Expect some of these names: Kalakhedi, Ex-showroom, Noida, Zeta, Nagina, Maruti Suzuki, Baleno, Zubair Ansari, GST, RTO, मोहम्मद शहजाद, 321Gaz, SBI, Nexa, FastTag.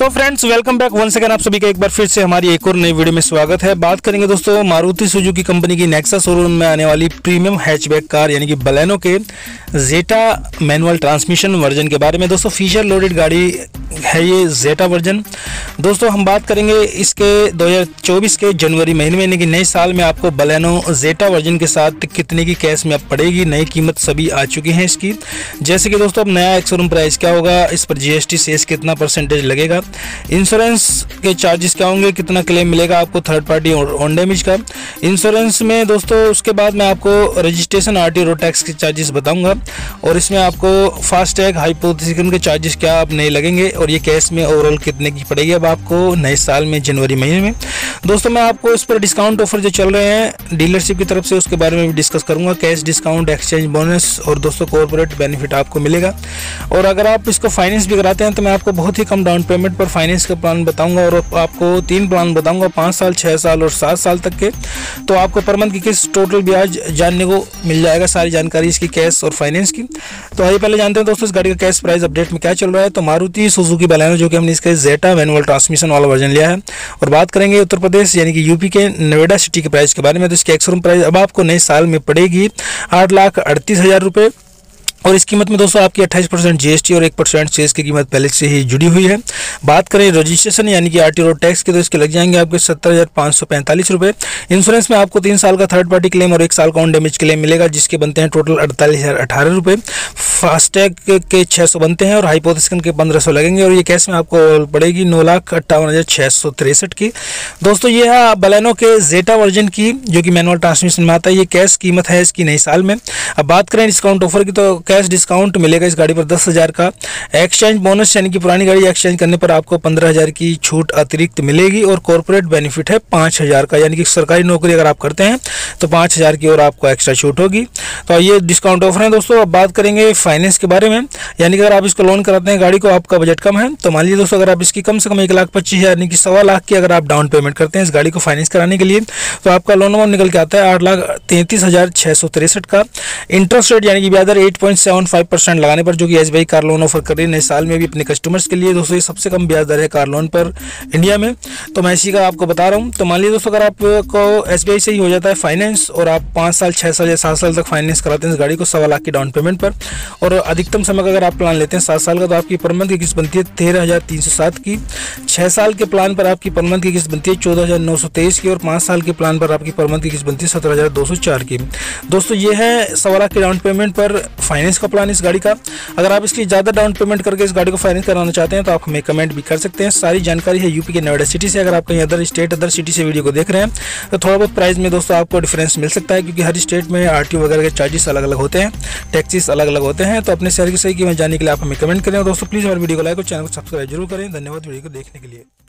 सो friends, welcome back once again. आप सभी का एक बार फिर से हमारी एक और नई वीडियो में स्वागत है। बात करेंगे दोस्तों मारुति सुजुकी कंपनी की नेक्सा शोरूम में आने वाली प्रीमियम हैचबैक कार यानी कि बलेनो के जेटा मैनुअल ट्रांसमिशन वर्जन के बारे में। दोस्तों फीचर लोडेड गाड़ी है ये जेटा वर्जन। दोस्तों हम बात करेंगे इसके 2024 के जनवरी महीने यानी कि नए साल में आपको बलेनो जेटा वर्जन के साथ कितने की कैश में पड़ेगी। नई कीमत सभी आ चुकी है इसकी। जैसे कि दोस्तों अब नया एक्स शोरूम प्राइस क्या होगा, इस पर GST सेस कितना परसेंटेज लगेगा, इंश्योरेंस के चार्जेस क्या होंगे, कितना क्लेम मिलेगा आपको थर्ड पार्टी और ऑन डैमेज का इंश्योरेंस में। दोस्तों उसके बाद मैं आपको रजिस्ट्रेशन RTO रोड टैक्स के चार्जेस बताऊंगा और इसमें आपको फास्टैग हाइपोथेटिकल के चार्जेस क्या आप नए लगेंगे और ये कैश में ओवरऑल कितने की पड़ेगी अब आपको नए साल में जनवरी महीने में। दोस्तों मैं आपको इस पर डिस्काउंट ऑफर जो चल रहे हैं डीलरशिप की तरफ से उसके बारे में भी डिस्कस करूँगा। कैश डिस्काउंट, एक्सचेंज बोनस और दोस्तों कॉर्पोरेट बेनिफिट आपको मिलेगा। और अगर आप इसको फाइनेंस भी कराते हैं तो मैं आपको बहुत ही कम डाउन पेमेंट पर फाइनेंस का प्लान बताऊंगा और आपको 3 प्लान बताऊंगा, 5 साल, 6 साल और 7 साल तक के। तो आपको पर मंथ की किस्त, टोटल ब्याज जानने को मिल जाएगा, सारी जानकारी इसकी कैश और फाइनेंस की। तो आइए पहले जानते हैं दोस्तों इस गाड़ी का कैश प्राइस अपडेट में क्या चल रहा है। तो मारुति सुजुकी बलेनो जो कि हमने इसका जेटा मैनुअल ट्रांसमिशन वाला वर्जन लिया है और बात करेंगे उत्तर प्रदेश यानी कि यूपी के नोएडा सिटी के प्राइस के बारे में। तो इसके एक्सरूम प्राइस अब आपको नए साल में पड़ेगी 8,38,000 रुपये और इस कीमत में दोस्तों आपकी 28% GST और 1% सेस की कीमत पहले से ही जुड़ी हुई है। बात करें रजिस्ट्रेशन यानी कि RTO रोड टैक्स के तो इसके लग जाएंगे आपके 70,545 रुपये। इंश्योरेंस में आपको 3 साल का थर्ड पार्टी क्लेम और 1 साल का ऑन डैमेज क्लेम मिलेगा जिसके बनते हैं टोटल 48,018 रुपये। फास्टैग के 600 बनते हैं और हाइपोथेटिकल के 1,500 लगेंगे और ये कैश में आपको पड़ेगी 9,58,663 की। दोस्तों ये है बलेनो के जेटा वर्जन की जो कि मैनुअल ट्रांसमिशन में आता है। ये कैश कीमत है इसकी नए साल में। अब बात करें डिस्काउंट ऑफर की तो कैश डिस्काउंट मिलेगा इस गाड़ी पर 10,000 का। एक्सचेंज बोनस यानी कि पुरानी गाड़ी एक्सचेंज करने पर आपको 15,000 की छूट अतिरिक्त मिलेगी और कॉर्पोरेट बेनिफिट है 5,000 का यानी कि सरकारी नौकरी अगर आप करते हैं तो 5,000 की और आपको एक्स्ट्रा छूट होगी। तो ये डिस्काउंट ऑफर है दोस्तों। अब बात करेंगे फाइनेंस के बारे में यानी कि अगर आप इसको लोन कराते हैं गाड़ी को, आपका बजट कम है तो मान लीजिए दोस्तों अगर आप इसकी कम से कम 1,25,000 यानी कि 1,25,000 की अगर आप डाउन पेमेंट करते हैं इस गाड़ी को फाइनेंस कराने के लिए तो आपका लोन अमाउंट निकल के आता है 8,33,663 का। इंटरेस्ट रेट यानी कि ब्याज दर 8.75% लगाने पर जो कि SBI कार लोन ऑफर कर रही है नए साल में भी अपने कस्टमर्स के लिए। दोस्तों ये सबसे कम ब्याज दर है कार लोन पर इंडिया में, तो मैं इसी का आपको बता रहा हूँ। तो मान लीजिए दोस्तों अगर आपको SBI से ही हो जाता है फाइनेंस और आप 5 साल, 6 साल या 7 साल तक फाइनेंस कराते हैं इस गाड़ी को 1,25,000 की डाउन पेमेंट पर और अधिकतम समय का अगर आप प्लान लेते हैं 7 साल का तो आपकी पर मंथ की किस्त बनती है 13,307 की। 6 साल के प्लान पर आपकी पर मंथ की किस्त बनती है 14,923 की और 5 साल के प्लान पर आपकी पर मंथ की किस्त बनती है 17,204 की। दोस्तों ये है 1,25,000 की डाउन पेमेंट पर फाइनेंस का प्लान इस गाड़ी का। अगर आप इसकी ज़्यादा डाउन पेमेंट करके इस गाड़ी को फाइनेंस कराना चाहते हैं तो आप हमें कमेंट भी कर सकते हैं। सारी जानकारी है यूपी के नोएडा सिटी से। अगर आप कहीं अदर स्टेट, अदर सिटी से वीडियो को देख रहे हैं तो थोड़ा बहुत प्राइस में दोस्तों आपको डिफरेंस मिल सकता है क्योंकि हर स्टेट में RTO वगैरह के चार्जेस अलग अलग होते हैं, टैक्सेस अलग अलग होते हैं। तो अपने शहर की सही कीमत जानने के लिए आप हमें कमेंट करें। दोस्तों प्लीज़ हमारे वीडियो को लाइक और चैनल को सब्सक्राइब जरूर करें। धन्यवाद वीडियो को देखने के लिए।